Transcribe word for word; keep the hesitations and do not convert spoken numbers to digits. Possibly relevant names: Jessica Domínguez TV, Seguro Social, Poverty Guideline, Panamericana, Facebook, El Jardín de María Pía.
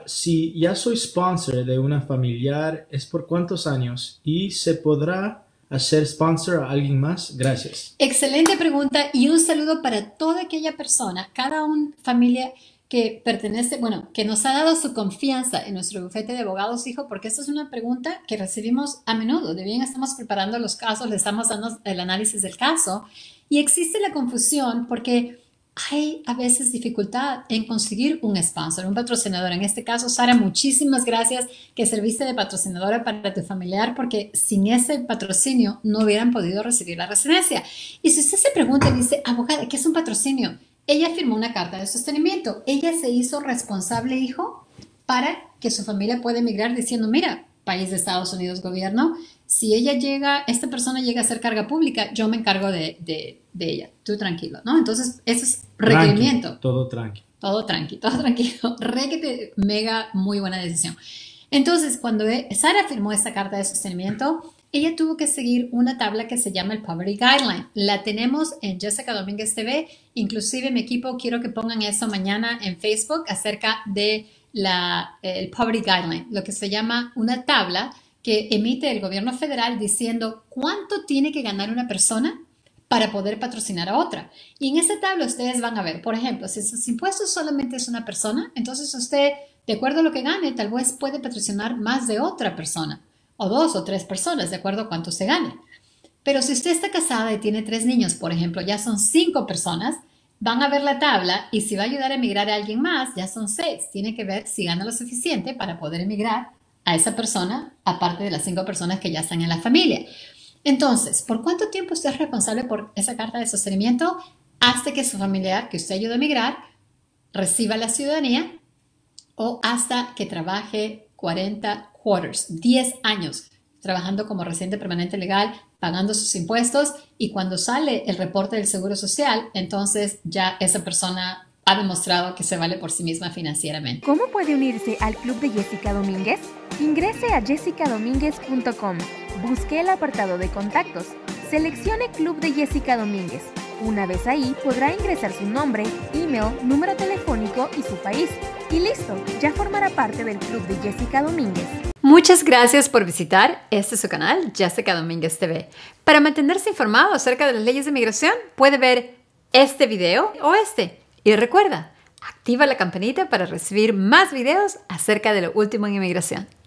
preguntar, si ya soy sponsor de una familiar, ¿es por cuántos años? ¿Y se podrá hacer sponsor a alguien más? Gracias. Excelente pregunta y un saludo para toda aquella persona, cada una familia que pertenece, bueno, que nos ha dado su confianza en nuestro bufete de abogados, hijo, porque esta es una pregunta que recibimos a menudo. De bien estamos preparando los casos, le estamos dando el análisis del caso y existe la confusión porque hay a veces dificultad en conseguir un sponsor, un patrocinador. En este caso, Sara, muchísimas gracias que serviste de patrocinadora para tu familiar, porque sin ese patrocinio no hubieran podido recibir la residencia. Y si usted se pregunta y dice, abogada, ¿qué es un patrocinio? Ella firmó una carta de sostenimiento. Ella se hizo responsable, hijo, para que su familia pueda emigrar diciendo, mira, país de Estados Unidos, gobierno, si ella llega, esta persona llega a ser carga pública, yo me encargo de, de, de ella. Tú tranquilo, ¿no? Entonces, eso es requerimiento. Tranqui, todo tranqui. Todo tranqui, todo tranquilo. Requete, mega, muy buena decisión. Entonces, cuando Sara firmó esta carta de sostenimiento, ella tuvo que seguir una tabla que se llama el Poverty Guideline. La tenemos en Jessica Domínguez T V. Inclusive, mi equipo, quiero que pongan eso mañana en Facebook acerca de la, el Poverty Guideline, lo que se llama una tabla que emite el gobierno federal diciendo cuánto tiene que ganar una persona para poder patrocinar a otra. Y en esa tabla ustedes van a ver, por ejemplo, si sus impuestos solamente es una persona, entonces usted, de acuerdo a lo que gane, tal vez puede patrocinar más de otra persona, o dos o tres personas, de acuerdo a cuánto se gane. Pero si usted está casada y tiene tres niños, por ejemplo, ya son cinco personas, van a ver la tabla y si va a ayudar a emigrar a alguien más, ya son seis. Tiene que ver si gana lo suficiente para poder emigrar a esa persona, aparte de las cinco personas que ya están en la familia. Entonces, ¿por cuánto tiempo usted es responsable por esa carta de sostenimiento hasta que su familiar que usted ayuda a emigrar reciba la ciudadanía o hasta que trabaje cuarenta quarters, diez años trabajando como residente permanente legal, pagando sus impuestos y cuando sale el reporte del Seguro Social, entonces ya esa persona ha demostrado que se vale por sí misma financieramente? ¿Cómo puede unirse al Club de Jessica Domínguez? Ingrese a jessica domínguez punto com, busque el apartado de contactos, seleccione Club de Jessica Domínguez. Una vez ahí podrá ingresar su nombre, email, número telefónico y su país. Y listo, ya formará parte del Club de Jessica Domínguez. Muchas gracias por visitar este su canal, Jessica Domínguez T V. Para mantenerse informado acerca de las leyes de migración, puede ver este video o este. Y recuerda, activa la campanita para recibir más videos acerca de lo último en inmigración.